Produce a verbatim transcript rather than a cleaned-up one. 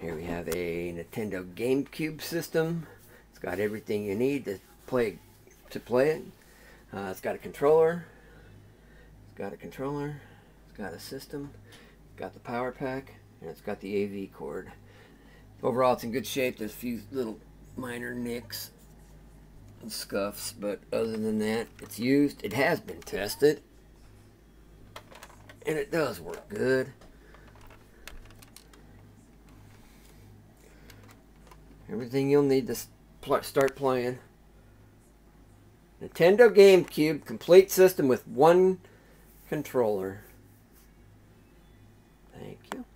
Here we have a Nintendo GameCube system. It's got everything you need to play to play it. Uh, it's got a controller. It's got a controller. It's got a system. It's got the power pack, and it's got the A V cord. Overall, it's in good shape. There's a few little minor nicks and scuffs, but other than that, it's used. It has been tested, and it does work good. Everything you'll need to pl- start playing. Nintendo GameCube, complete system with one controller. Thank you.